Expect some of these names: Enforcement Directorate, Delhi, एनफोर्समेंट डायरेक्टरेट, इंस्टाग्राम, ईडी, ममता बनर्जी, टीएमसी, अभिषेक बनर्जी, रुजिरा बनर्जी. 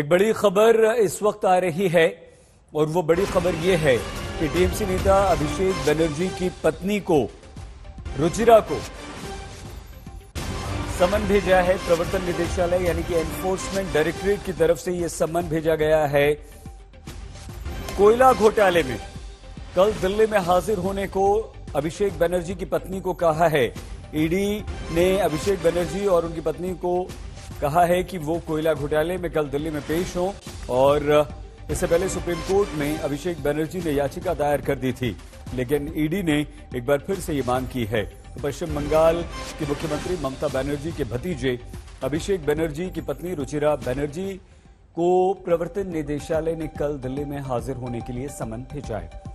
एक बड़ी खबर इस वक्त आ रही है और वो बड़ी खबर ये है कि टीएमसी नेता अभिषेक बनर्जी की पत्नी को रुजिरा को समन भेजा है। प्रवर्तन निदेशालय यानी कि एनफोर्समेंट डायरेक्टरेट की तरफ से यह समन भेजा गया है। कोयला घोटाले में कल दिल्ली में हाजिर होने को अभिषेक बनर्जी की पत्नी को कहा है। ईडी ने अभिषेक बनर्जी और उनकी पत्नी को कहा है कि वो कोयला घोटाले में कल दिल्ली में पेश हों। और इससे पहले सुप्रीम कोर्ट में अभिषेक बनर्जी ने याचिका दायर कर दी थी, लेकिन ईडी ने एक बार फिर से ये मांग की है। तो पश्चिम बंगाल की मुख्यमंत्री ममता बनर्जी के भतीजे अभिषेक बनर्जी की पत्नी रुजिरा बनर्जी को प्रवर्तन निदेशालय ने कल दिल्ली में हाजिर होने के लिए समन भेजा है।